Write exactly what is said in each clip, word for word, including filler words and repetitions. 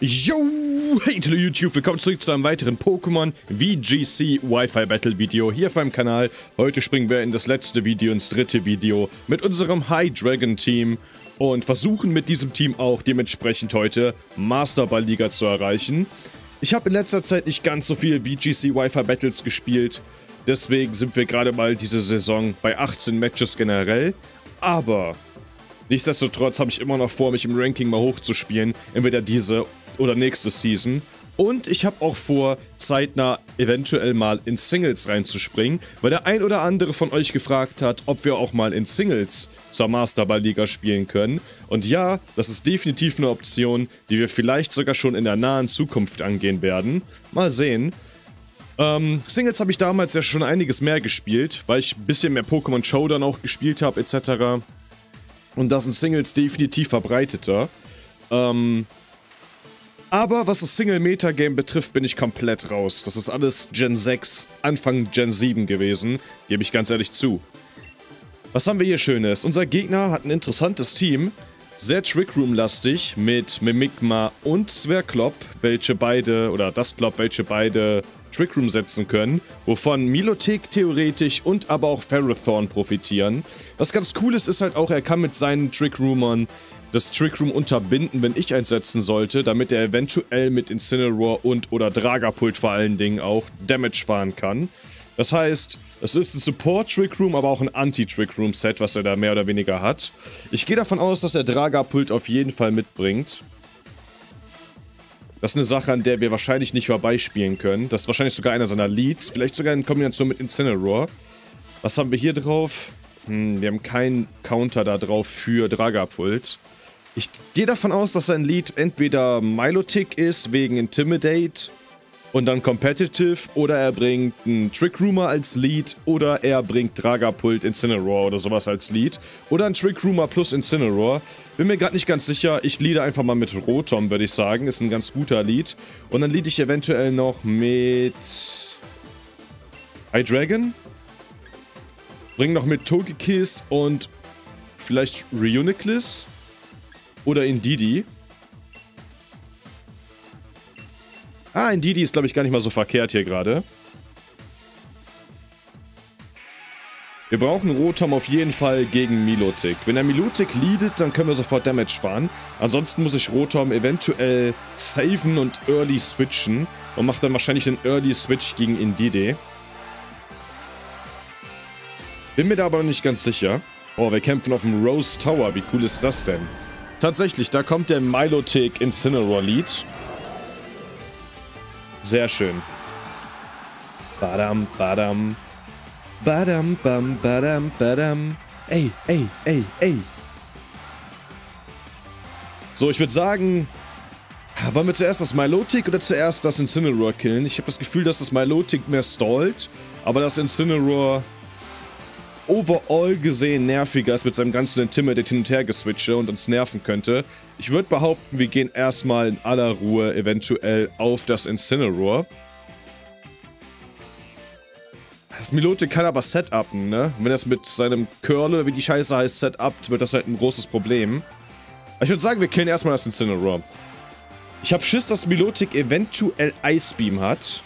Yo, hey to YouTube, willkommen zurück zu einem weiteren Pokémon V G C Wi-Fi Battle Video hier auf meinem Kanal. Heute springen wir in das letzte Video, ins dritte Video mit unserem Hydreigon Team und versuchen mit diesem Team auch dementsprechend heute Masterball Liga zu erreichen. Ich habe in letzter Zeit nicht ganz so viele V G C Wi-Fi Battles gespielt, deswegen sind wir gerade mal diese Saison bei achtzehn Matches generell, aber nichtsdestotrotz habe ich immer noch vor, mich im Ranking mal hochzuspielen, entweder diese oder nächste Season. Und ich habe auch vor, zeitnah eventuell mal in Singles reinzuspringen, weil der ein oder andere von euch gefragt hat, ob wir auch mal in Singles zur Masterball Liga spielen können. Und ja, das ist definitiv eine Option, die wir vielleicht sogar schon in der nahen Zukunft angehen werden. Mal sehen. Ähm, Singles habe ich damals ja schon einiges mehr gespielt, weil ich ein bisschen mehr Pokémon Showdown auch gespielt habe, et cetera. Und das sind Singles definitiv verbreiteter. Ähm... Aber was das Single-Meta-Game betrifft, bin ich komplett raus. Das ist alles Gen sechs, Anfang Gen sieben gewesen, gebe ich ganz ehrlich zu. Was haben wir hier Schönes? Unser Gegner hat ein interessantes Team, sehr Trick Room-lastig, mit Mimigma und Zwerklop, welche beide, oder Dusclops, welche beide Trick Room setzen können, wovon Milotic theoretisch und aber auch Ferrothorn profitieren. Was ganz cool ist, ist halt auch, er kann mit seinen Trick Roomern das Trick Room unterbinden, wenn ich einsetzen sollte, damit er eventuell mit Incineroar und oder Dragapult vor allen Dingen auch Damage fahren kann. Das heißt, es ist ein Support-Trick Room, aber auch ein Anti-Trick Room-Set, was er da mehr oder weniger hat. Ich gehe davon aus, dass er Dragapult auf jeden Fall mitbringt. Das ist eine Sache, an der wir wahrscheinlich nicht vorbeispielen können. Das ist wahrscheinlich sogar einer seiner Leads, vielleicht sogar in Kombination mit Incineroar. Was haben wir hier drauf? Hm, wir haben keinen Counter da drauf für Dragapult. Ich gehe davon aus, dass sein Lead entweder Milotic ist, wegen Intimidate und dann Competitive, oder er bringt einen Trick Roomer als Lead, oder er bringt Dragapult, Incineroar oder sowas als Lead, oder ein Trick Roomer plus Incineroar. Bin mir gerade nicht ganz sicher, ich leade einfach mal mit Rotom, würde ich sagen, ist ein ganz guter Lead. Und dann leade ich eventuell noch mit Hydreigon, bring noch mit Togekiss und vielleicht Reuniclus. Oder Indeedee. Ah, Indeedee ist, glaube ich, gar nicht mal so verkehrt hier gerade. Wir brauchen Rotom auf jeden Fall gegen Milotic. Wenn er Milotic leadet, dann können wir sofort Damage fahren. Ansonsten muss ich Rotom eventuell saven und early switchen. Und macht dann wahrscheinlich einen early switch gegen Indeedee. Bin mir da aber nicht ganz sicher. Oh, wir kämpfen auf dem Rose Tower. Wie cool ist das denn? Tatsächlich, da kommt der Milotic Incineroar Lead. Sehr schön. Badam, badam. Badam, bam, badam, badam. Ey, ey, ey, ey. So, ich würde sagen, wollen wir zuerst das Milotic oder zuerst das Incineroar killen? Ich habe das Gefühl, dass das Milotic mehr stallt, aber das Incineroar overall gesehen nerviger ist mit seinem ganzen Intimidate hin und her geswitche und uns nerven könnte. Ich würde behaupten, wir gehen erstmal in aller Ruhe eventuell auf das Incineroar. Das Milotic kann aber setupen, ne? Wenn das mit seinem Curl, wie die Scheiße heißt, setupt, wird das halt ein großes Problem. Aber ich würde sagen, wir killen erstmal das Incineroar. Ich habe Schiss, dass Milotic eventuell Ice Beam hat.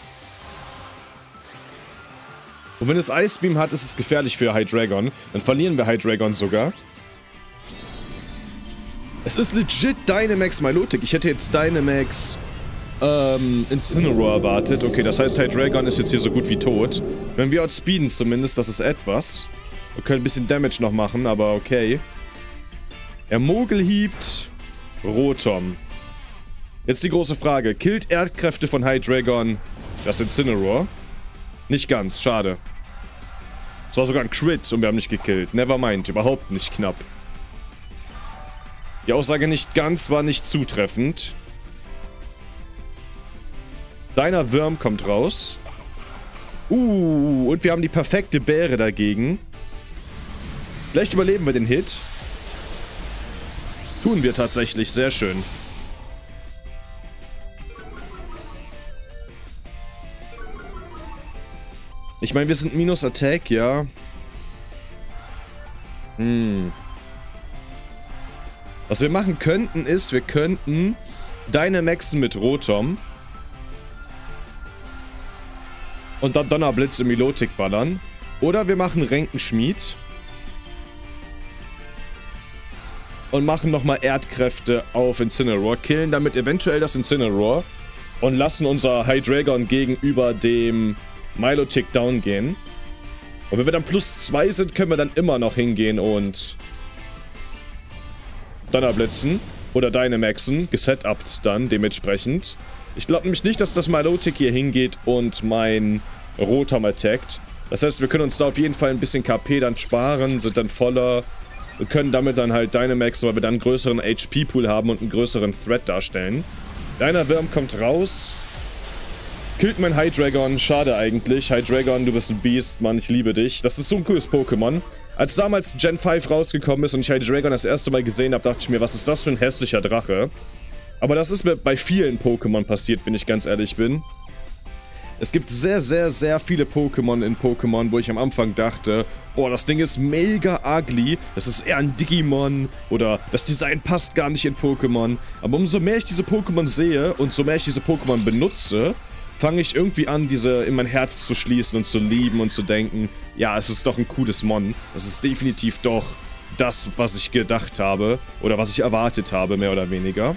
Und wenn es Ice Beam hat, ist es gefährlich für Hydreigon. Dann verlieren wir Hydreigon sogar. Es ist legit Dynamax Milotic. Ich hätte jetzt Dynamax ähm, Incineroar erwartet. Okay, das heißt, Hydreigon ist jetzt hier so gut wie tot. Wenn wir outspeeden zumindest, das ist etwas. Wir können ein bisschen Damage noch machen, aber okay. Er mogelhiebt Rotom. Jetzt die große Frage. Killt Erdkräfte von Hydreigon das Incineroar? Nicht ganz, schade. Es war sogar ein Crit und wir haben nicht gekillt. Nevermind, überhaupt nicht knapp. Die Aussage nicht ganz war nicht zutreffend. Deiner Wurm kommt raus. Uh, und wir haben die perfekte Beere dagegen. Vielleicht überleben wir den Hit. Tun wir tatsächlich, sehr schön. Ich meine, wir sind minus Attack, ja. Hm. Was wir machen könnten ist, wir könnten Dynamax mit Rotom. Und dann Donnerblitz im Milotic ballern. Oder wir machen Ränkenschmied. Und machen nochmal Erdkräfte auf Incineroar. Killen damit eventuell das Incineroar. Und lassen unser Hydreigon gegenüber dem Milotic down gehen. Und wenn wir dann plus zwei sind, können wir dann immer noch hingehen und Donnerblitzen oder Dynamaxen, gesetupt dann dementsprechend. Ich glaube nämlich nicht, dass das Milotic hier hingeht und mein Rotom attackt. Das heißt, wir können uns da auf jeden Fall ein bisschen K P dann sparen, sind dann voller. Wir können damit dann halt Dynamaxen, weil wir dann einen größeren H P-Pool haben und einen größeren Threat darstellen. Deiner Wurm kommt raus. Killt mein Hydreigon, schade eigentlich. Hydreigon, du bist ein Biest, Mann, ich liebe dich. Das ist so ein cooles Pokémon. Als damals Gen fünf rausgekommen ist und ich Hydreigon das erste Mal gesehen habe, dachte ich mir, was ist das für ein hässlicher Drache? Aber das ist mir bei vielen Pokémon passiert, wenn ich ganz ehrlich bin. Es gibt sehr, sehr, sehr viele Pokémon in Pokémon, wo ich am Anfang dachte, boah, das Ding ist mega ugly, das ist eher ein Digimon oder das Design passt gar nicht in Pokémon. Aber umso mehr ich diese Pokémon sehe und so mehr ich diese Pokémon benutze, fange ich irgendwie an, diese in mein Herz zu schließen und zu lieben und zu denken, ja, es ist doch ein cooles Mon. Das ist definitiv doch das, was ich gedacht habe oder was ich erwartet habe, mehr oder weniger.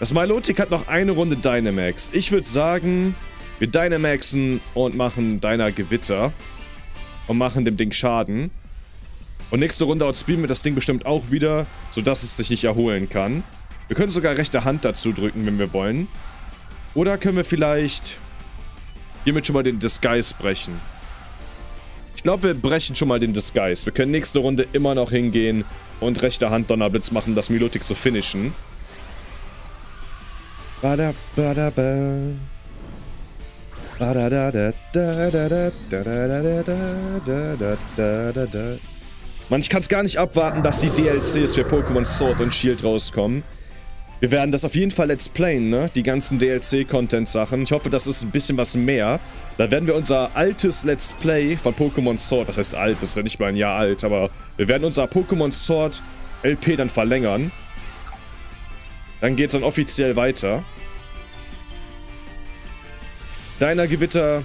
Das Milotic hat noch eine Runde Dynamax. Ich würde sagen, wir Dynamaxen und machen Deiner Gewitter und machen dem Ding Schaden. Und nächste Runde outspeeden wir das Ding bestimmt auch wieder, sodass es sich nicht erholen kann. Wir können sogar rechte Hand dazu drücken, wenn wir wollen. Oder können wir vielleicht hiermit schon mal den Disguise brechen. Ich glaube, wir brechen schon mal den Disguise. Wir können nächste Runde immer noch hingehen und rechte Hand Donnerblitz machen, das Milotic zu finishen. Bada bada ba. Bada da da da da da da da da da da. Mann, ich kann es gar nicht abwarten, dass die D L Cs für Pokémon Sword und Shield rauskommen. Wir werden das auf jeden Fall let's playen, ne? Die ganzen D L C-Content-Sachen. Ich hoffe, das ist ein bisschen was mehr. Dann werden wir unser altes Let's Play von Pokémon Sword, was heißt alt, das ist ja nicht mal ein Jahr alt, aber wir werden unser Pokémon Sword L P dann verlängern. Dann geht's dann offiziell weiter. Deiner Gewitter.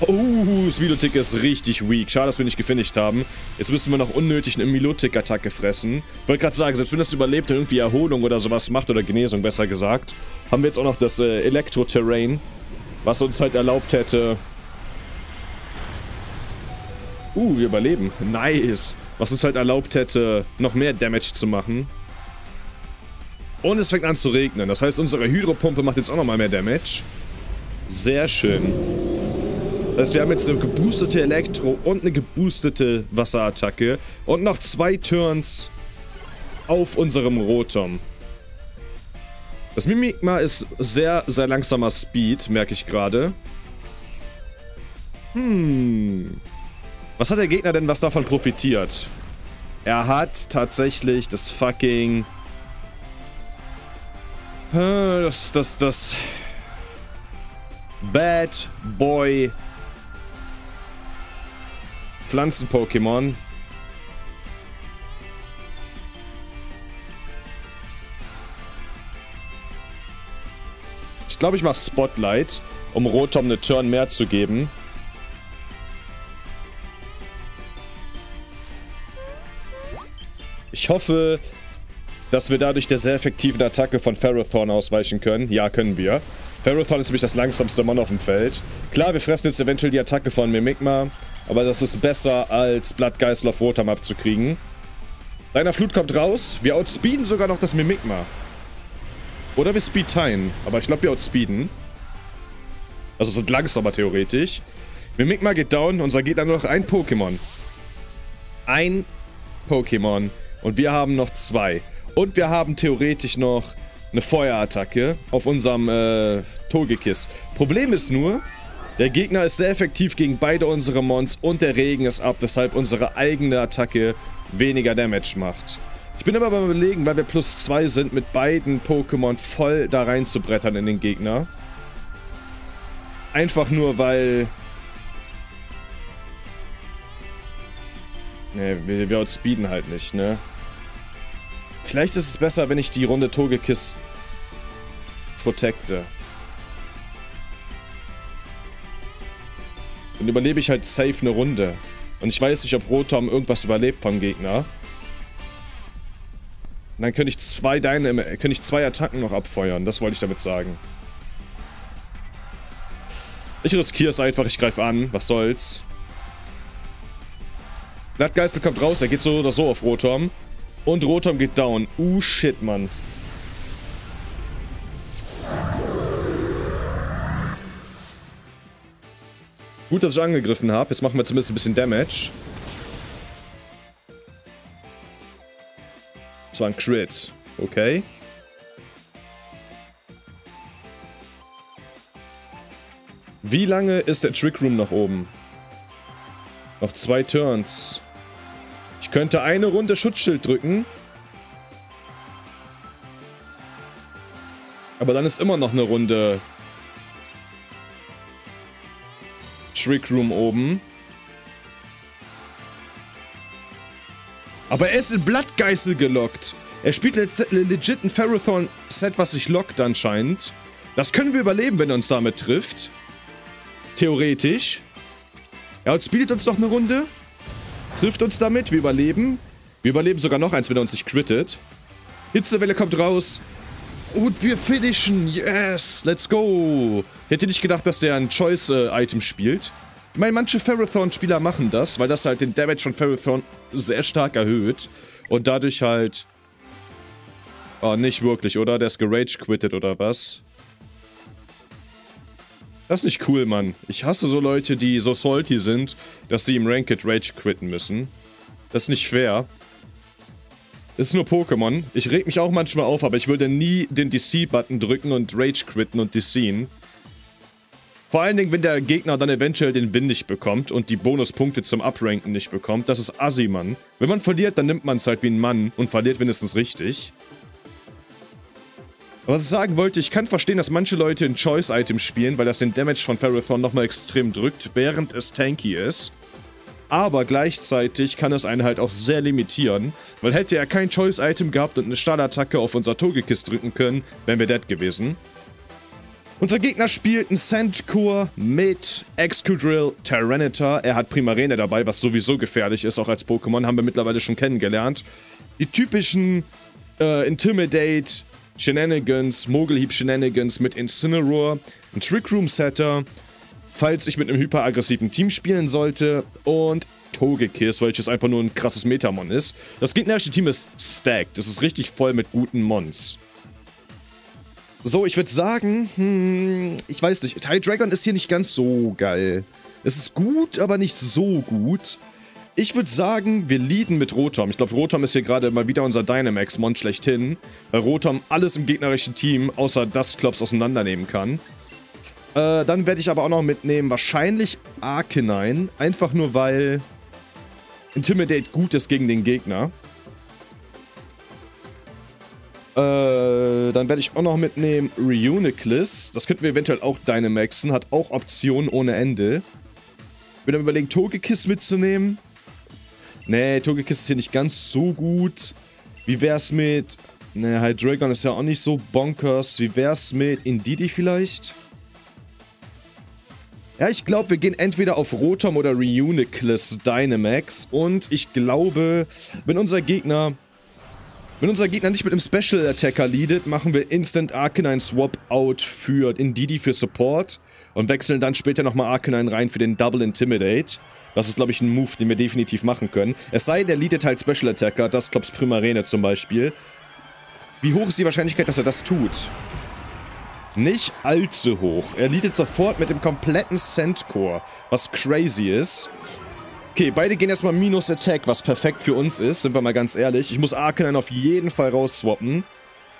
Oh, das Milotic ist richtig weak. Schade, dass wir nicht gefinisht haben. Jetzt müssen wir noch unnötig eine Milotic-Attacke fressen. Ich wollte gerade sagen, selbst wenn das überlebt und irgendwie Erholung oder sowas macht, oder Genesung besser gesagt, haben wir jetzt auch noch das äh, Elektro-Terrain, was uns halt erlaubt hätte. Uh, wir überleben. Nice. Was uns halt erlaubt hätte, noch mehr Damage zu machen. Und es fängt an zu regnen. Das heißt, unsere Hydropumpe macht jetzt auch nochmal mehr Damage. Sehr schön. Das heißt, wir haben jetzt eine geboostete Elektro- und eine geboostete Wasserattacke. Und noch zwei Turns auf unserem Rotom. Das Mimigma ist sehr, sehr langsamer Speed, merke ich gerade. Hm. Was hat der Gegner denn, was davon profitiert? Er hat tatsächlich das fucking... Das, das, das... Bad Boy... Pflanzen-Pokémon. Ich glaube, ich mache Spotlight, um Rotom eine Turn mehr zu geben. Ich hoffe, dass wir dadurch der sehr effektiven Attacke von Ferrothorn ausweichen können. Ja, können wir. Ferrothorn ist nämlich das langsamste Mon auf dem Feld. Klar, wir fressen jetzt eventuell die Attacke von Mimigma. Aber das ist besser, als Blattgeißel auf Rotom abzukriegen. Deiner Flut kommt raus. Wir outspeeden sogar noch das Mimigma. Oder wir speedtime. Aber ich glaube, wir outspeeden. Also sind langsamer theoretisch. Mimigma geht down. Unser geht dann nur noch ein Pokémon. Ein Pokémon. Und wir haben noch zwei. Und wir haben theoretisch noch eine Feuerattacke auf unserem äh, Togekiss. Problem ist nur... Der Gegner ist sehr effektiv gegen beide unsere Mons und der Regen ist ab, weshalb unsere eigene Attacke weniger Damage macht. Ich bin aber beim Überlegen, weil wir plus zwei sind, mit beiden Pokémon voll da rein zu brettern in den Gegner. Einfach nur, weil... Ne, wir, wir outspeeden halt nicht, ne? Vielleicht ist es besser, wenn ich die Runde Togekiss protecte. Dann überlebe ich halt safe eine Runde. Und ich weiß nicht, ob Rotom irgendwas überlebt vom Gegner. Und dann könnte ich zwei Deine, könnte ich zwei Attacken noch abfeuern. Das wollte ich damit sagen. Ich riskiere es einfach, ich greife an. Was soll's. Blattgeißel kommt raus, er geht so oder so auf Rotom. Und Rotom geht down. Uh, shit, Mann. Gut, dass ich angegriffen habe. Jetzt machen wir zumindest ein bisschen Damage. Das war ein Crit. Okay. Wie lange ist der Trick Room nach oben? Noch zwei Turns. Ich könnte eine Runde Schutzschild drücken. Aber dann ist immer noch eine Runde Trick Room oben. Aber er ist in Blattgeißel gelockt. Er spielt le le legit ein Ferrothorn-Set, was sich lockt anscheinend. Das können wir überleben, wenn er uns damit trifft. Theoretisch. Er outspielt uns noch eine Runde. Trifft uns damit. Wir überleben. Wir überleben sogar noch eins, wenn er uns nicht crittet. Hitzewelle kommt raus. Und wir finishen. Yes. Let's go. Ich hätte nicht gedacht, dass der ein Choice Item spielt. Ich meine, manche Ferrothorn-Spieler machen das, weil das halt den Damage von Ferrothorn sehr stark erhöht. Und dadurch halt... Oh, nicht wirklich, oder? Der ist gerage-quittet, oder was? Das ist nicht cool, Mann. Ich hasse so Leute, die so salty sind, dass sie im Ranked rage-quitten müssen. Das ist nicht fair. Ist nur Pokémon. Ich reg mich auch manchmal auf, aber ich würde nie den D C-Button drücken und rage-quitten und D C'en. Vor allen Dingen, wenn der Gegner dann eventuell den Win nicht bekommt und die Bonuspunkte zum Upranken nicht bekommt. Das ist assi, Mann. Wenn man verliert, dann nimmt man es halt wie ein Mann und verliert wenigstens richtig. Aber was ich sagen wollte, ich kann verstehen, dass manche Leute ein Choice-Item spielen, weil das den Damage von Ferrothorn nochmal extrem drückt, während es tanky ist. Aber gleichzeitig kann es einen halt auch sehr limitieren, weil hätte er kein Choice-Item gehabt und eine Stahlattacke auf unser Togekiss drücken können, wären wir dead gewesen. Unser Gegner spielt einen Sandcore mit Excadrill, Tyranitar. Er hat Primarina dabei, was sowieso gefährlich ist, auch als Pokémon. Haben wir mittlerweile schon kennengelernt. Die typischen äh, Intimidate, Shenanigans, Mogelhieb-Shenanigans mit Incineroar. Ein Trick Room Setter, falls ich mit einem hyperaggressiven Team spielen sollte. Und Togekiss, welches einfach nur ein krasses Metamon ist. Das gegnerische Team ist stacked. Es ist richtig voll mit guten Mons. So, ich würde sagen, hm, ich weiß nicht, Hydreigon ist hier nicht ganz so geil. Es ist gut, aber nicht so gut. Ich würde sagen, wir leaden mit Rotom. Ich glaube, Rotom ist hier gerade mal wieder unser Dynamax-Mon schlechthin, weil Rotom alles im gegnerischen Team außer Dusclops auseinandernehmen kann. Äh, dann werde ich aber auch noch mitnehmen, wahrscheinlich Arkanine, einfach nur weil Intimidate gut ist gegen den Gegner. Äh, dann werde ich auch noch mitnehmen Reuniclus. Das könnten wir eventuell auch Dynamaxen. Hat auch Optionen ohne Ende. Ich würde dann überlegen, Togekiss mitzunehmen. Nee, Togekiss ist hier nicht ganz so gut. Wie wär's mit... Nee, Hydreigon ist ja auch nicht so bonkers. Wie wär's mit Indeedee vielleicht? Ja, ich glaube, wir gehen entweder auf Rotom oder Reuniclus Dynamax. Und ich glaube, wenn unser Gegner... Wenn unser Gegner nicht mit einem Special Attacker leadet, machen wir Instant Arcanine Swap Out für Indeedee für Support und wechseln dann später nochmal Arcanine rein für den Double Intimidate. Das ist, glaube ich, ein Move, den wir definitiv machen können. Es sei denn, der leadet halt Special Attacker, das Dusclops Primarina zum Beispiel. Wie hoch ist die Wahrscheinlichkeit, dass er das tut? Nicht allzu hoch. Er leadet sofort mit dem kompletten Sandcore, was crazy ist. Okay, beide gehen erstmal minus Attack, was perfekt für uns ist, sind wir mal ganz ehrlich. Ich muss Arcanine auf jeden Fall rausswappen.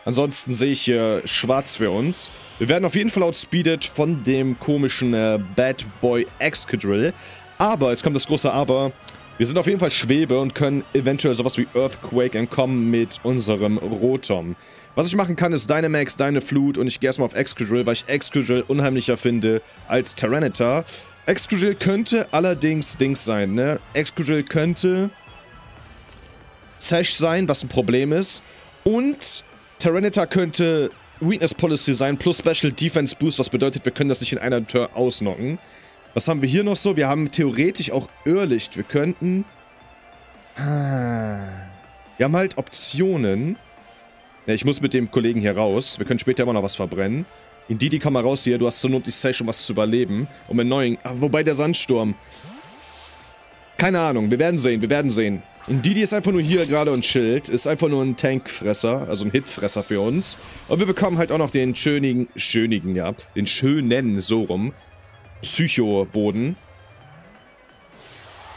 Ansonsten sehe ich hier schwarz für uns. Wir werden auf jeden Fall outspeedet von dem komischen äh, Bad Boy Excadrill. Aber, jetzt kommt das große Aber, wir sind auf jeden Fall Schwebe und können eventuell sowas wie Earthquake entkommen mit unserem Rotom. Was ich machen kann, ist Dynamax, Dynaflut und ich gehe erstmal auf Excadrill, weil ich Excadrill unheimlicher finde als Tyranitar. Excadrill könnte allerdings Dings sein, ne? Excadrill könnte Sash sein, was ein Problem ist. Und Tyranitar könnte Weakness Policy sein, plus Special Defense Boost, was bedeutet, wir können das nicht in einer Turn ausnocken. Was haben wir hier noch so? Wir haben theoretisch auch Irrlicht. Wir könnten... Wir haben halt Optionen. Ja, ich muss mit dem Kollegen hier raus. Wir können später immer noch was verbrennen. Indeedee, komm mal raus hier. Du hast zur Not die Zeit, um was zu überleben. Um Annoying. Ah, wobei der Sandsturm. Keine Ahnung. Wir werden sehen. Wir werden sehen. Indeedee ist einfach nur hier gerade und chillt. Ist einfach nur ein Tankfresser. Also ein Hitfresser für uns. Und wir bekommen halt auch noch den schönigen... Schönigen, ja. Den schönen, so rum. Psycho-Boden.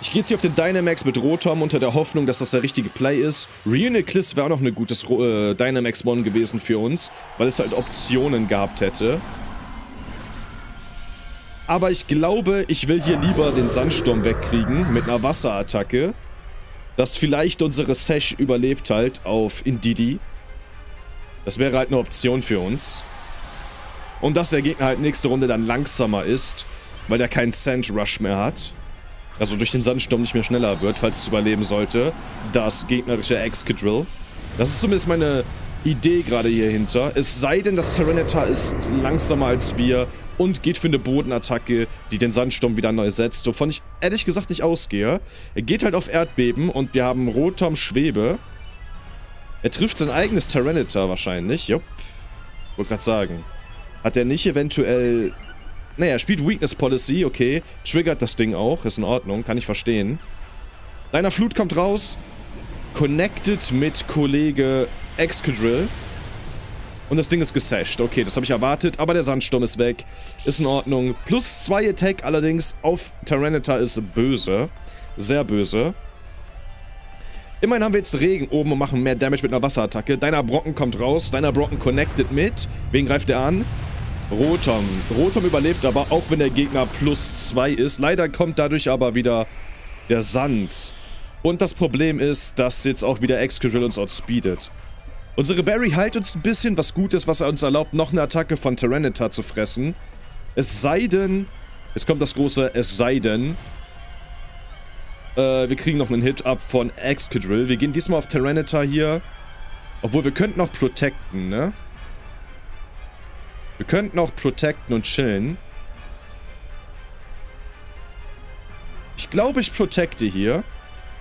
Ich gehe jetzt hier auf den Dynamax mit Rotom unter der Hoffnung, dass das der richtige Play ist. Reuniclus wäre auch noch ein gutes äh, Dynamax-One gewesen für uns, weil es halt Optionen gehabt hätte. Aber ich glaube, ich will hier lieber den Sandsturm wegkriegen mit einer Wasserattacke, dass vielleicht unsere Sesh überlebt halt auf Indeedee. Das wäre halt eine Option für uns. Und dass der Gegner halt nächste Runde dann langsamer ist, weil er keinen Sand Rush mehr hat. Also durch den Sandsturm nicht mehr schneller wird, falls es überleben sollte. Das gegnerische Excadrill. Das ist zumindest meine Idee gerade hier hinter. Es sei denn, das Tyranitar ist langsamer als wir und geht für eine Bodenattacke, die den Sandsturm wieder neu setzt, wovon ich ehrlich gesagt nicht ausgehe. Er geht halt auf Erdbeben und wir haben Rotom Schwebe. Er trifft sein eigenes Tyranitar wahrscheinlich. Jupp. Wollte gerade sagen. Hat er nicht eventuell... Naja, spielt Weakness Policy, okay. Triggert das Ding auch, ist in Ordnung, kann ich verstehen. Deiner Flut kommt raus. Connected mit Kollege Excadrill. Und das Ding ist gesasht. Okay, das habe ich erwartet, aber der Sandsturm ist weg. Ist in Ordnung. Plus zwei Attack allerdings auf Tyranitar ist böse. Sehr böse. Immerhin haben wir jetzt Regen oben und machen mehr Damage mit einer Wasserattacke. Deiner Brocken kommt raus. Deiner Brocken connected mit. Wen greift er an? Rotom. Rotom überlebt aber, auch wenn der Gegner plus zwei ist. Leider kommt dadurch aber wieder der Sand. Und das Problem ist, dass jetzt auch wieder Excadrill uns outspeedet. Unsere Barry heilt uns ein bisschen, was gut ist, was uns erlaubt, noch eine Attacke von Tyranitar zu fressen. Es sei denn... Jetzt kommt das große Es sei denn... Äh, wir kriegen noch einen Hit-Up von Excadrill. Wir gehen diesmal auf Tyranitar hier. Obwohl, wir könnten noch protecten, ne? Wir könnten auch protecten und chillen. Ich glaube, ich protecte hier.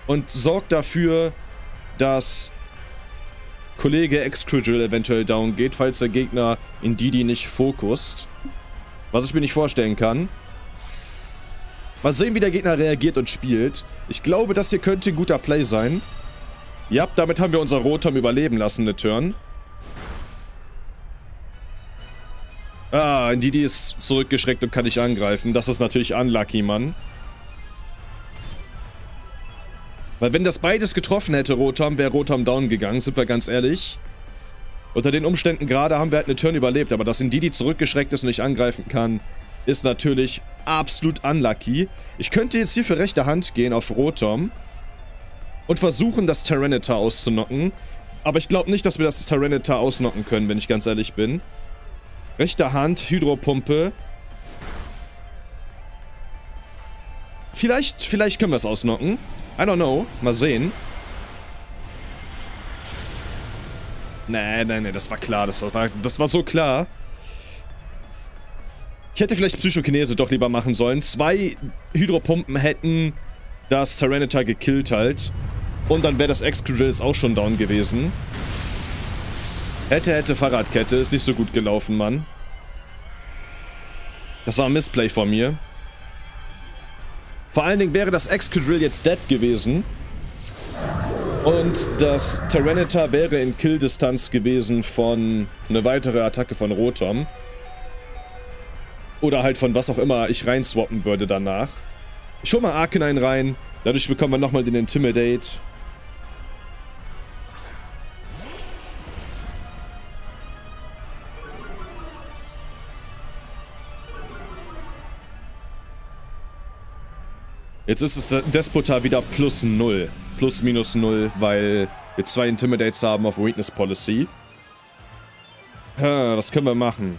Und sorge dafür, dass Kollege Excadrill eventuell down geht, falls der Gegner Indeedee nicht fokust. Was ich mir nicht vorstellen kann. Mal sehen, wie der Gegner reagiert und spielt. Ich glaube, das hier könnte ein guter Play sein. Ja, damit haben wir unser Rotom überleben lassen, eine Turn. Ah, Indeedee ist zurückgeschreckt und kann nicht angreifen. Das ist natürlich unlucky, Mann. Weil wenn das beides getroffen hätte, Rotom, wäre Rotom down gegangen, sind wir ganz ehrlich. Unter den Umständen gerade haben wir halt eine Turn überlebt, aber dass Indeedee zurückgeschreckt ist und nicht angreifen kann, ist natürlich absolut unlucky. Ich könnte jetzt hier für rechte Hand gehen auf Rotom und versuchen, das Tyranitar auszunocken. Aber ich glaube nicht, dass wir das Tyranitar ausnocken können, wenn ich ganz ehrlich bin. Rechte Hand, Hydropumpe. Vielleicht, vielleicht können wir es ausnocken. I don't know. Mal sehen. Nee, nee, nee, das war klar. Das war, das war so klar. Ich hätte vielleicht Psychokinese doch lieber machen sollen. Zwei Hydropumpen hätten das Tyranitar gekillt halt. Und dann wäre das Excadrill auch schon down gewesen. Hätte, hätte, Fahrradkette. Ist nicht so gut gelaufen, Mann. Das war ein Missplay von mir. Vor allen Dingen wäre das Excadrill jetzt dead gewesen. Und das Tyranitar wäre in Kill-Distanz gewesen von eine weitere Attacke von Rotom. Oder halt von was auch immer ich reinswappen würde danach. Ich hole mal Arkanine rein. Dadurch bekommen wir nochmal den Intimidate. Jetzt ist es Despotar wieder plus null. Plus minus null, weil wir zwei Intimidates haben auf Weakness Policy. Ha, was können wir machen?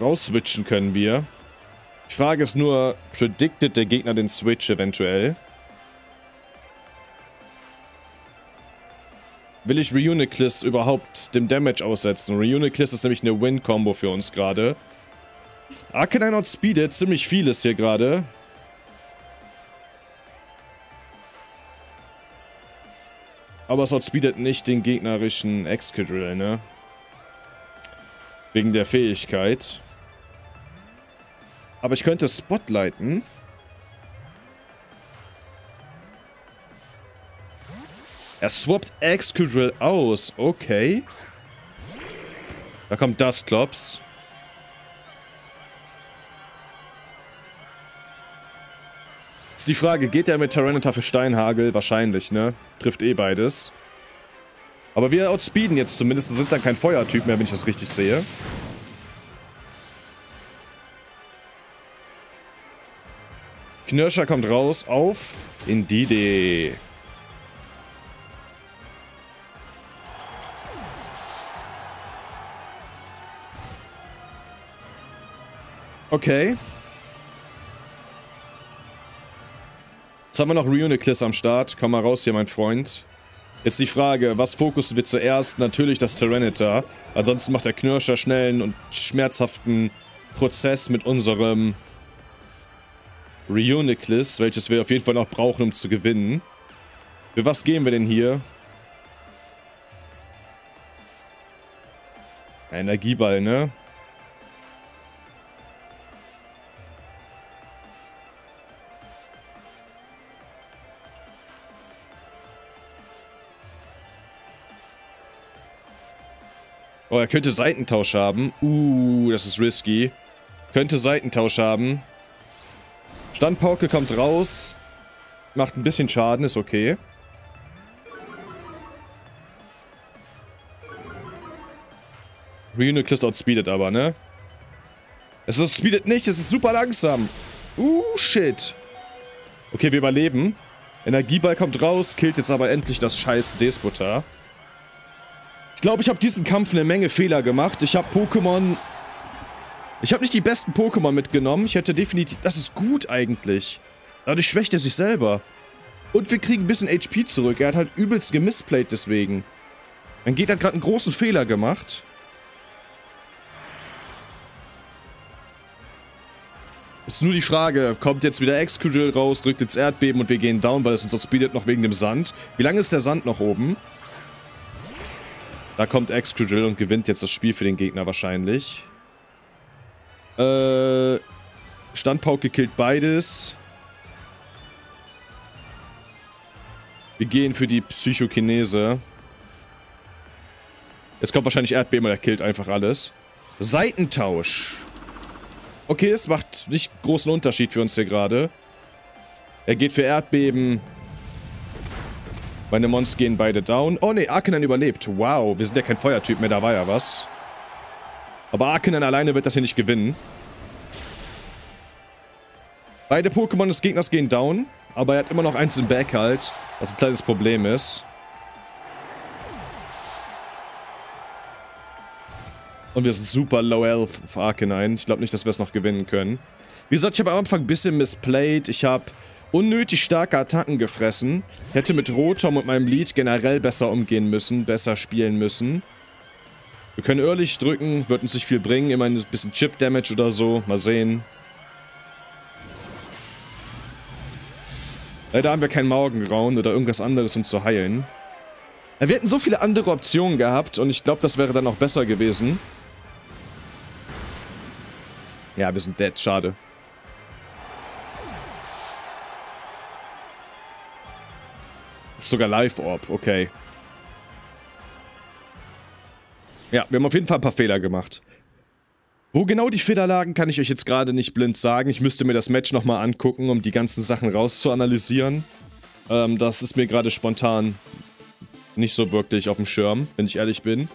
Rausswitchen können wir. Die Frage ist nur, predicted der Gegner den Switch eventuell? will ich Reuniclus überhaupt dem Damage aussetzen. Reuniclus ist nämlich eine Win-Combo für uns gerade. Arkanine outspeedet ziemlich vieles hier gerade. Aber es outspeedet nicht den gegnerischen Excadrill, ne? Wegen der Fähigkeit. Aber ich könnte Spotlighten. Er swappt Excadrill aus. Okay. Da kommt Dusclops. Ist die Frage, geht er mit Tyranitar für Steinhagel? Wahrscheinlich, ne? Trifft eh beides. Aber wir outspeeden jetzt zumindest. Sind dann kein Feuertyp mehr, wenn ich das richtig sehe. Knirscher kommt raus auf Indeedee. Okay. Jetzt haben wir noch Reuniclus am Start. Komm mal raus hier, mein Freund. Jetzt die Frage, was fokussen wir zuerst? Natürlich das Tyranitar. Ansonsten macht der Knirscher schnellen und schmerzhaften Prozess mit unserem Reuniclus, welches wir auf jeden Fall noch brauchen, um zu gewinnen. Für was gehen wir denn hier? Energieball, ne? Oh, er könnte Seitentausch haben. Uh, das ist risky. Könnte Seitentausch haben. Standpauke kommt raus. Macht ein bisschen Schaden, ist okay. Reuniclus outspeedet aber, ne? Es outspeedet nicht, es ist super langsam. Uh, shit. Okay, wir überleben. Energieball kommt raus, killt jetzt aber endlich das scheiß Despotar. Ich glaube, ich habe diesen Kampf eine Menge Fehler gemacht. Ich habe Pokémon... Ich habe nicht die besten Pokémon mitgenommen. Ich hätte definitiv... Das ist gut eigentlich. Dadurch schwächt er sich selber. Und wir kriegen ein bisschen H P zurück. Er hat halt übelst gemisplayt deswegen. Mein Gegner hat gerade einen großen Fehler gemacht. Ist nur die Frage, kommt jetzt wieder Excadrill raus, drückt jetzt Erdbeben und wir gehen down, weil es uns outspeedet noch wegen dem Sand. Wie lange ist der Sand noch oben? Da kommt Excadrill und gewinnt jetzt das Spiel für den Gegner wahrscheinlich. Äh, Standpauke killt beides. Wir gehen für die Psychokinese. Jetzt kommt wahrscheinlich Erdbeben und er killt einfach alles. Seitentausch. Okay, es macht nicht großen Unterschied für uns hier gerade. Er geht für Erdbeben. Meine Mons gehen beide down. Oh ne, Arkanine überlebt. Wow, wir sind ja kein Feuertyp mehr, da war ja was. Aber Arkanine alleine wird das hier nicht gewinnen. Beide Pokémon des Gegners gehen down. Aber er hat immer noch eins im Back halt, was ein kleines Problem ist. Und wir sind super low health auf Arkanine. Ich glaube nicht, dass wir es noch gewinnen können. Wie gesagt, ich habe am Anfang ein bisschen misplayed. Ich habe... unnötig starke Attacken gefressen. Hätte mit Rotom und meinem Lead generell besser umgehen müssen, besser spielen müssen. Wir können early drücken, wird uns nicht viel bringen. Immerhin ein bisschen Chip-Damage oder so. Mal sehen. Leider haben wir keinen Morgengrauen oder irgendwas anderes, um zu heilen. Wir hätten so viele andere Optionen gehabt und ich glaube, das wäre dann auch besser gewesen. Ja, wir sind dead. Schade. Ist sogar Live-Orb, okay. Ja, wir haben auf jeden Fall ein paar Fehler gemacht. Wo genau die Fehler lagen, kann ich euch jetzt gerade nicht blind sagen. Ich müsste mir das Match nochmal angucken, um die ganzen Sachen rauszuanalysieren. Ähm, das ist mir gerade spontan nicht so wirklich auf dem Schirm, wenn ich ehrlich bin.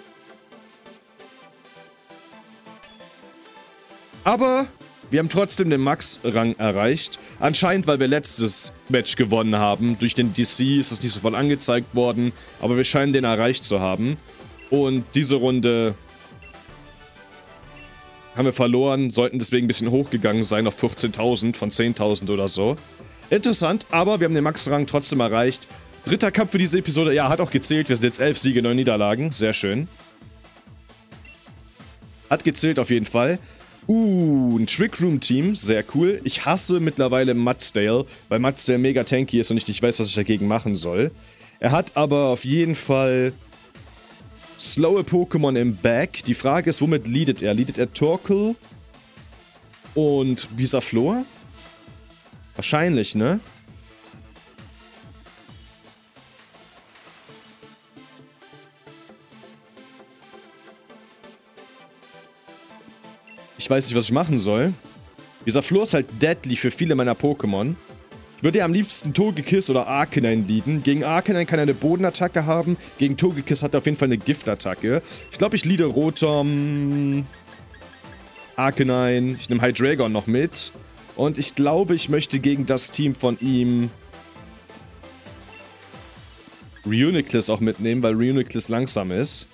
Aber... wir haben trotzdem den Max-Rang erreicht. Anscheinend, weil wir letztes Match gewonnen haben. Durch den D C ist das nicht sofort angezeigt worden. Aber wir scheinen den erreicht zu haben. Und diese Runde haben wir verloren. Sollten deswegen ein bisschen hochgegangen sein auf vierzehntausend von zehntausend oder so. Interessant, aber wir haben den Max-Rang trotzdem erreicht. Dritter Cup für diese Episode. Ja, hat auch gezählt. Wir sind jetzt elf Siege, neun Niederlagen. Sehr schön. Hat gezählt auf jeden Fall. Uh, ein Trick Room Team. Sehr cool. Ich hasse mittlerweile Mudsdale, weil Mudsdale mega tanky ist und ich nicht weiß, was ich dagegen machen soll. Er hat aber auf jeden Fall slowe Pokémon im Back. Die Frage ist, womit leadet er? Leadet er Torkoal und Bisaflor? Wahrscheinlich, ne? Ich weiß nicht, was ich machen soll. Bisaflor ist halt deadly für viele meiner Pokémon. Ich würde ja am liebsten Togekiss oder Arkanine leaden. Gegen Arkanine kann er eine Bodenattacke haben. Gegen Togekiss hat er auf jeden Fall eine Giftattacke. Ich glaube, ich leade Rotom, Arkanine. Ich nehme Hydreigon noch mit. Und ich glaube, ich möchte gegen das Team von ihm Reuniclus auch mitnehmen, weil Reuniclus langsam ist.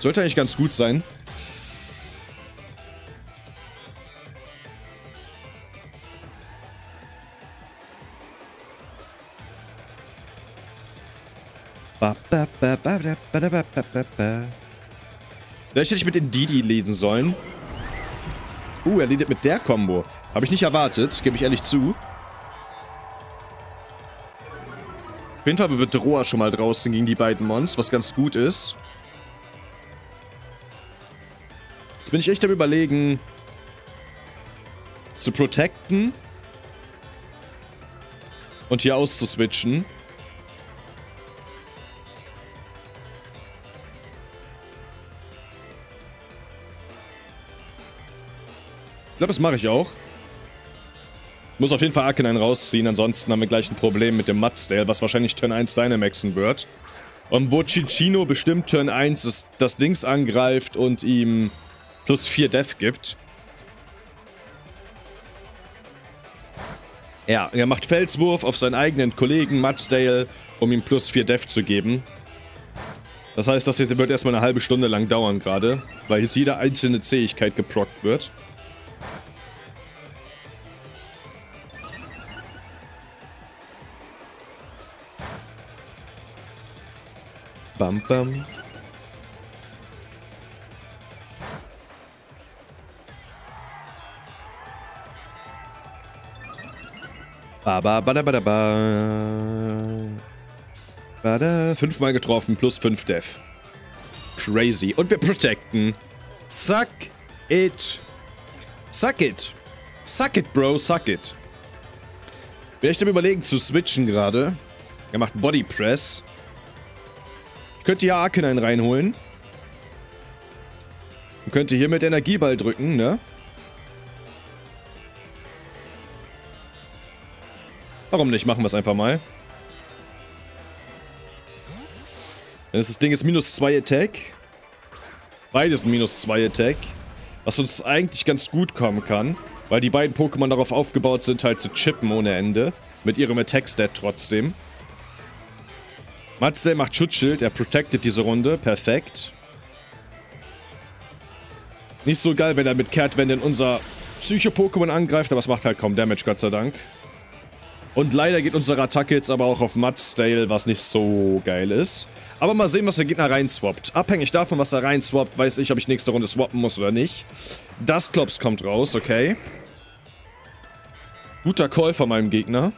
Sollte eigentlich ganz gut sein. Vielleicht hätte ich mit Indeedee leaden sollen. Uh, er leadet mit der Combo. Habe ich nicht erwartet, gebe ich ehrlich zu. Auf jeden Fall Bedroher schon mal draußen gegen die beiden Mons, was ganz gut ist. Jetzt bin ich echt am Überlegen, zu protecten und hier auszuswitchen. Ich glaube, das mache ich auch. Muss auf jeden Fall Arkanine rausziehen, ansonsten haben wir gleich ein Problem mit dem Mudsdale, was wahrscheinlich Turn eins Dynamaxen wird. Und wo Cinccino bestimmt Turn eins ist, das Dings angreift und ihm plus vier Def gibt. Ja, er macht Felswurf auf seinen eigenen Kollegen Mudsdale, um ihm plus vier Def zu geben. Das heißt, das jetzt wird erstmal eine halbe Stunde lang dauern gerade, weil jetzt jede einzelne Zähigkeit geprockt wird. Bam, bam. Bada bada bada bada. Fünfmal getroffen, plus fünf Def. Crazy. Und wir protecten. Suck it. Suck it. Suck it, bro, suck it. Wäre ich am Überlegen zu switchen gerade. Er macht Body Press. Ich könnte hier Arkanine reinholen. Und könnte hier mit Energieball drücken, ne? Warum nicht? Machen wir es einfach mal. Das Ding ist minus zwei Attack. Beides minus zwei Attack. Was uns eigentlich ganz gut kommen kann, weil die beiden Pokémon darauf aufgebaut sind, halt zu chippen ohne Ende. Mit ihrem Attack-Stat trotzdem. Mudsdale macht Schutzschild, er protected diese Runde. Perfekt. Nicht so geil, wenn er mit Kehrtwende in unser Psycho-Pokémon angreift, aber es macht halt kaum Damage, Gott sei Dank. Und leider geht unsere Attacke jetzt aber auch auf Mudsdale, was nicht so geil ist. Aber mal sehen, was der Gegner reinswappt. Abhängig davon, was er reinswappt, weiß ich, ob ich nächste Runde swappen muss oder nicht. Dusclops kommt raus, okay. Guter Call von meinem Gegner.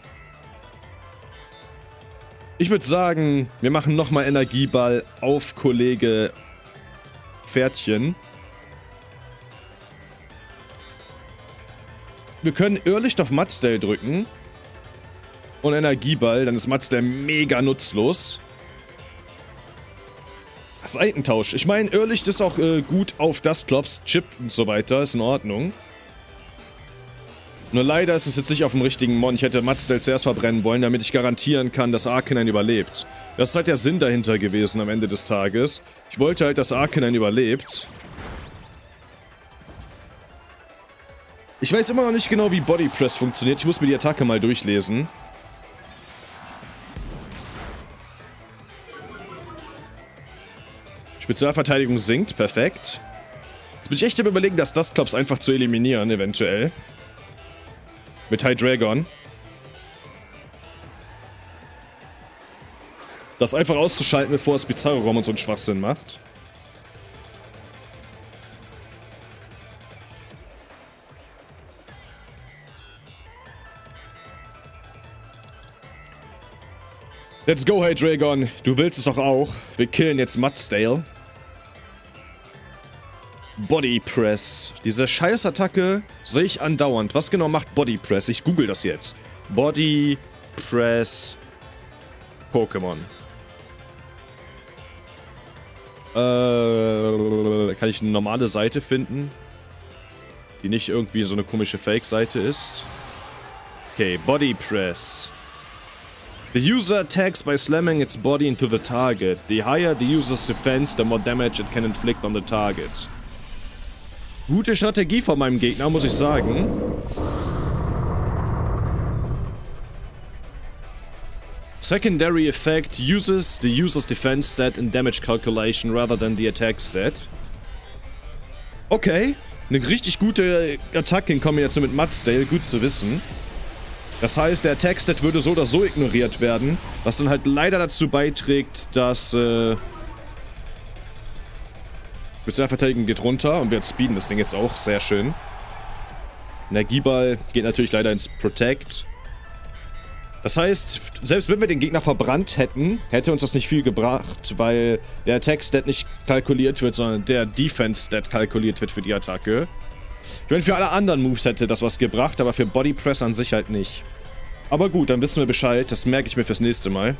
Ich würde sagen, wir machen nochmal Energieball auf Kollege Pferdchen. Wir können Irrlicht auf Mudsdale drücken. Und Energieball, dann ist Mudsdale mega nutzlos. Seitentausch. Ich meine, Irrlicht ist auch äh, gut auf Dusclops, Chip und so weiter. Ist in Ordnung. Nur leider ist es jetzt nicht auf dem richtigen Mon. Ich hätte Mudsdale zuerst verbrennen wollen, damit ich garantieren kann, dass Arkanine überlebt. Das ist halt der Sinn dahinter gewesen am Ende des Tages. Ich wollte halt, dass Arkanine überlebt. Ich weiß immer noch nicht genau, wie Body Press funktioniert. Ich muss mir die Attacke mal durchlesen. Spezialverteidigung sinkt. Perfekt. Jetzt Bin ich echt im Überlegen, das Dusclops einfach zu eliminieren, eventuell. Mit Hydreigon. Das einfach auszuschalten, bevor es Bizarro-Raum und so einen Schwachsinn macht. Let's go, Hydreigon. Du willst es doch auch. Wir killen jetzt Mudsdale. Body Press. Diese Scheißattacke sehe ich andauernd. Was genau macht Body Press? Ich google das jetzt. Body Press Pokémon. Äh, kann ich eine normale Seite finden? Die nicht irgendwie so eine komische Fake-Seite ist. Okay, Body Press. The user attacks by slamming its body into the target. The higher the user's defense, the more damage it can inflict on the target. Gute Strategie von meinem Gegner, muss ich sagen. Secondary effect uses the user's defense stat in damage calculation rather than the attack stat. Okay, eine richtig gute Attacke in Kombination mit Mudsdale, gut zu wissen. Das heißt, der Attack-Stat würde so oder so ignoriert werden, was dann halt leider dazu beiträgt, dass äh, Spezialverteidigung geht runter und wir speeden das Ding jetzt auch, sehr schön. Energieball geht natürlich leider ins Protect. Das heißt, selbst wenn wir den Gegner verbrannt hätten, hätte uns das nicht viel gebracht, weil der Attack-Stat nicht kalkuliert wird, sondern der Defense-Stat kalkuliert wird für die Attacke. Ich meine, für alle anderen Moves hätte das was gebracht, aber für Body Press an sich halt nicht. Aber gut, dann wissen wir Bescheid. Das merke ich mir fürs nächste Mal.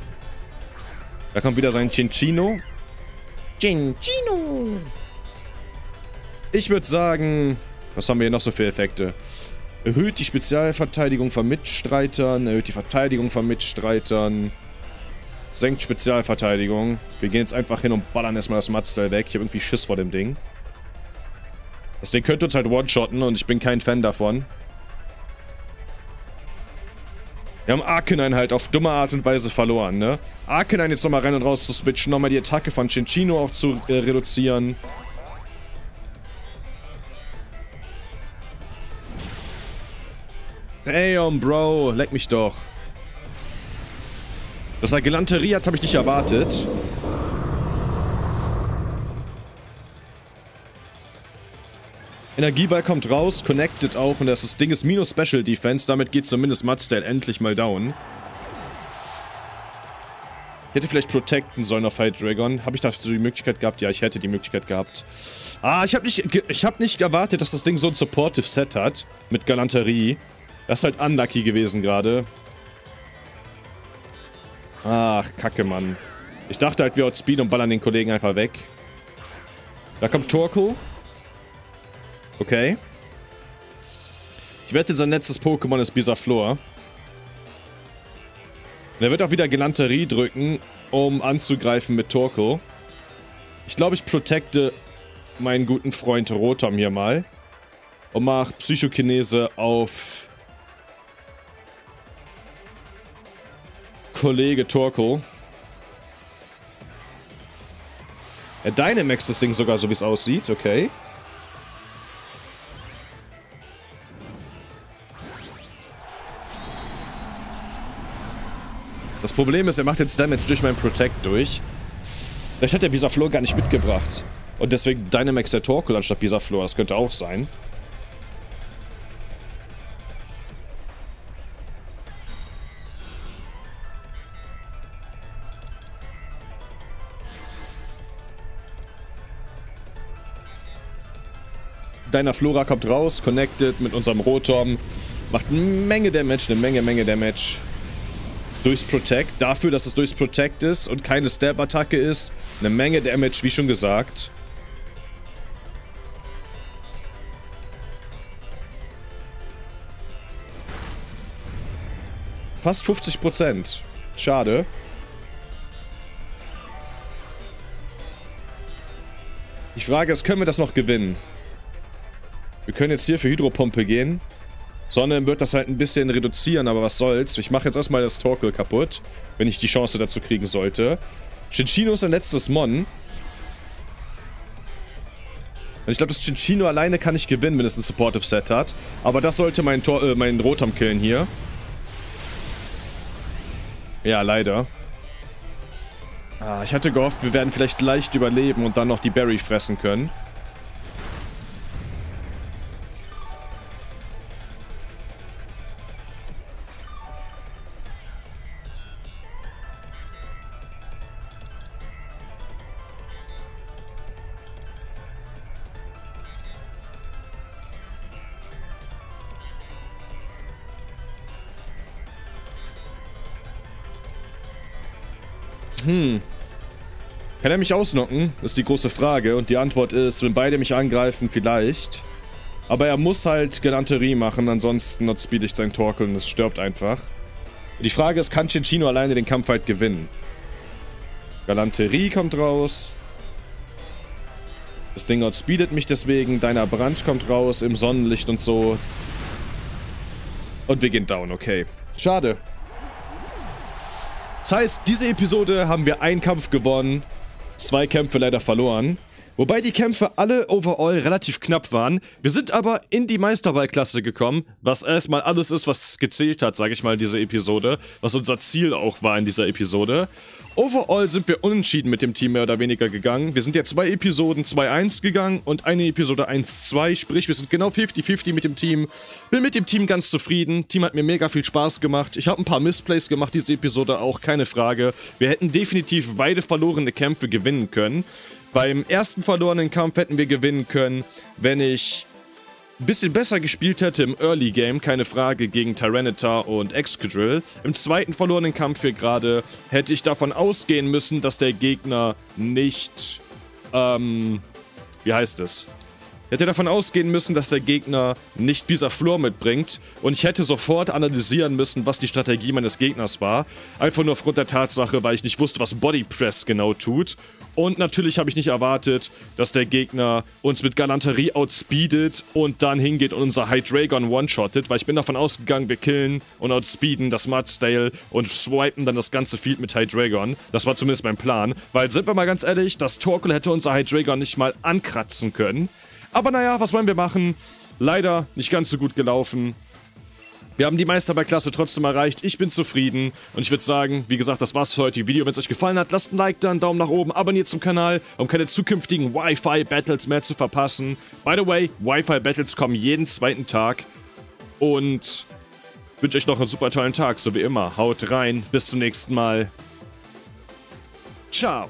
Da kommt wieder sein Cinccino. Cinccino! Ich würde sagen... Was haben wir hier noch so für Effekte? Erhöht die Spezialverteidigung von Mitstreitern. Erhöht die Verteidigung von Mitstreitern. Senkt Spezialverteidigung. Wir gehen jetzt einfach hin und ballern erstmal das Mudsdale weg. Ich habe irgendwie Schiss vor dem Ding. Das Ding könnte uns halt one-shotten und ich bin kein Fan davon. Wir haben Arkanine halt auf dumme Art und Weise verloren, ne? Arkanine jetzt nochmal rein und raus zu switchen, nochmal die Attacke von Cinccino auch zu äh, reduzieren. Damn, Bro, leck mich doch. Dass er Galanterie hat, habe ich nicht erwartet. Energieball kommt raus, connected auch und das Ding ist minus Special Defense, damit geht zumindest Mudsdale endlich mal down. Ich hätte vielleicht protecten sollen auf Hydreigon. Habe ich dazu die Möglichkeit gehabt? Ja, ich hätte die Möglichkeit gehabt. Ah, ich habe nicht, ich hab nicht erwartet, dass das Ding so ein Supportive Set hat mit Galanterie. Das ist halt unlucky gewesen gerade. Ach, Kacke, Mann. Ich dachte halt, wir outspeeden und ballern den Kollegen einfach weg. Da kommt Torkoal. Okay. Ich wette, sein letztes Pokémon ist Bisaflor. Und er wird auch wieder Galanterie drücken, um anzugreifen mit Torkoal. Ich glaube, ich protecte meinen guten Freund Rotom hier mal. Und mache Psychokinese auf Kollege Torkoal. Er Dynamax das Ding sogar, so wie es aussieht. Okay. Das Problem ist, er macht jetzt Damage durch meinen Protect durch. Vielleicht hat der Bisaflor gar nicht mitgebracht. Und deswegen Dynamax der Torkoal anstatt Bisaflor. Das könnte auch sein. Dynaflora kommt raus, connected mit unserem Rotom. Macht eine Menge Damage, eine Menge, Menge Damage. Durchs Protect, dafür, dass es durchs Protect ist und keine Stab-Attacke ist, eine Menge Damage, wie schon gesagt. Fast fünfzig Prozent. Schade. Die Frage ist, können wir das noch gewinnen? Wir können jetzt hier für Hydropumpe gehen. Sondern wird das halt ein bisschen reduzieren, aber was soll's. Ich mache jetzt erstmal das Torkoal kaputt, wenn ich die Chance dazu kriegen sollte. Cinccino ist ein letztes Mon. Und ich glaube, das Cinccino alleine kann ich gewinnen, wenn es ein Supportive Set hat. Aber das sollte mein, Tor, äh, mein Rotom killen hier. Ja, leider. Ah, ich hatte gehofft, wir werden vielleicht leicht überleben und dann noch die Berry fressen können. Hm. Kann er mich ausnocken? Das ist die große Frage. Und die Antwort ist, wenn beide mich angreifen, vielleicht. Aber er muss halt Galanterie machen, ansonsten outspeed ich sein Torkoal und es stirbt einfach. Die Frage ist, kann Cinccino alleine den Kampf halt gewinnen? Galanterie kommt raus. Das Ding outspeedet mich deswegen. Deiner Brand kommt raus im Sonnenlicht und so. Und wir gehen down, okay. Schade. Das heißt, diese Episode haben wir einen Kampf gewonnen, zwei Kämpfe leider verloren. Wobei die Kämpfe alle overall relativ knapp waren. Wir sind aber in die Meisterballklasse gekommen, was erstmal alles ist, was gezählt hat, sage ich mal, diese Episode. Was unser Ziel auch war in dieser Episode. Overall sind wir unentschieden mit dem Team mehr oder weniger gegangen. Wir sind ja zwei Episoden zwei eins gegangen und eine Episode eins zwei, sprich wir sind genau fifty fifty mit dem Team. Bin mit dem Team ganz zufrieden, Team hat mir mega viel Spaß gemacht. Ich habe ein paar Missplays gemacht, diese Episode auch, keine Frage. Wir hätten definitiv beide verlorene Kämpfe gewinnen können. Beim ersten verlorenen Kampf hätten wir gewinnen können, wenn ich ein bisschen besser gespielt hätte im Early Game, keine Frage, gegen Tyranitar und Excadrill. Im zweiten verlorenen Kampf hier gerade hätte ich davon ausgehen müssen, dass der Gegner nicht, ähm, wie heißt es? Hätte davon ausgehen müssen, dass der Gegner nicht Bisaflor mitbringt und ich hätte sofort analysieren müssen, was die Strategie meines Gegners war. Einfach nur aufgrund der Tatsache, weil ich nicht wusste, was Body Press genau tut. Und natürlich habe ich nicht erwartet, dass der Gegner uns mit Galanterie outspeedet und dann hingeht und unser Hydreigon one-shottet, weil ich bin davon ausgegangen, wir killen und outspeeden das Mudsdale und swipen dann das ganze Field mit Hydreigon. Das war zumindest mein Plan, weil, sind wir mal ganz ehrlich, das Torkoal hätte unser Hydreigon nicht mal ankratzen können. Aber naja, was wollen wir machen? Leider nicht ganz so gut gelaufen. Wir haben die Meisterballklasse trotzdem erreicht. Ich bin zufrieden. Und ich würde sagen, wie gesagt, das war's für heute. Video, wenn es euch gefallen hat, lasst ein Like da, einen Daumen nach oben, abonniert zum Kanal, um keine zukünftigen Wi-Fi-Battles mehr zu verpassen. By the way, Wi-Fi-Battles kommen jeden zweiten Tag. Und wünsche euch noch einen super tollen Tag, so wie immer. Haut rein, bis zum nächsten Mal. Ciao.